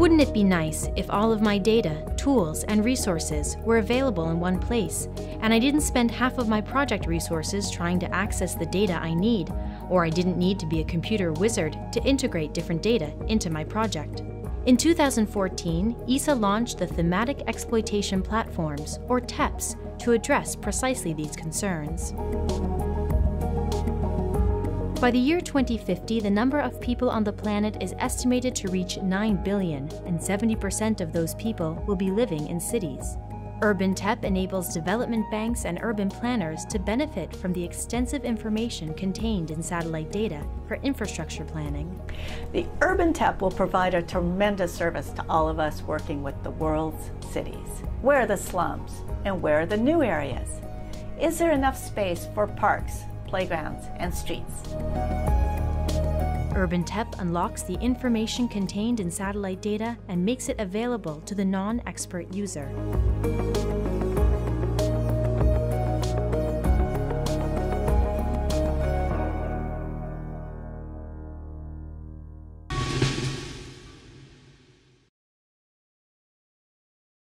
Wouldn't it be nice if all of my data, tools, and resources were available in one place, and I didn't spend half of my project resources trying to access the data I need, or I didn't need to be a computer wizard to integrate different data into my project? In 2014, ESA launched the Thematic Exploitation Platforms, or TEPs, to address precisely these concerns. By the year 2050, the number of people on the planet is estimated to reach 9 billion, and 70% of those people will be living in cities. UrbanTEP enables development banks and urban planners to benefit from the extensive information contained in satellite data for infrastructure planning. The UrbanTEP will provide a tremendous service to all of us working with the world's cities. Where are the slums, and where are the new areas? Is there enough space for parks, playgrounds, and streets? UrbanTEP unlocks the information contained in satellite data and makes it available to the non-expert user.